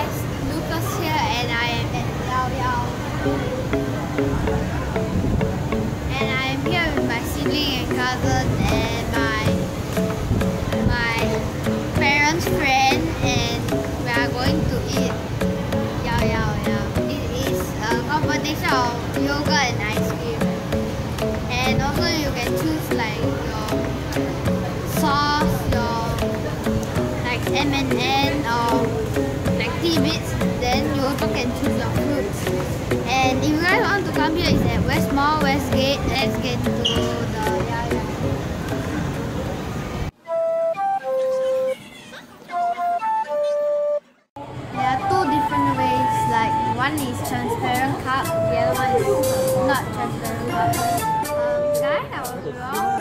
guys, Lucas here, and I am at Llao Llao. And I am here with my sibling and cousin and my parents' friend, and we are going to eat Llao Llao Llao. It is a combination of yoga and ice cream. And also you can choose like your sauce, your like M&M or bits, then you also can choose your fruits. And if you guys want to come here, it's at West Mall Westgate. Let's get to the Llao Llao. There are two different ways, like one is transparent cup, the other one is not transparent cup. Guys, I was wrong.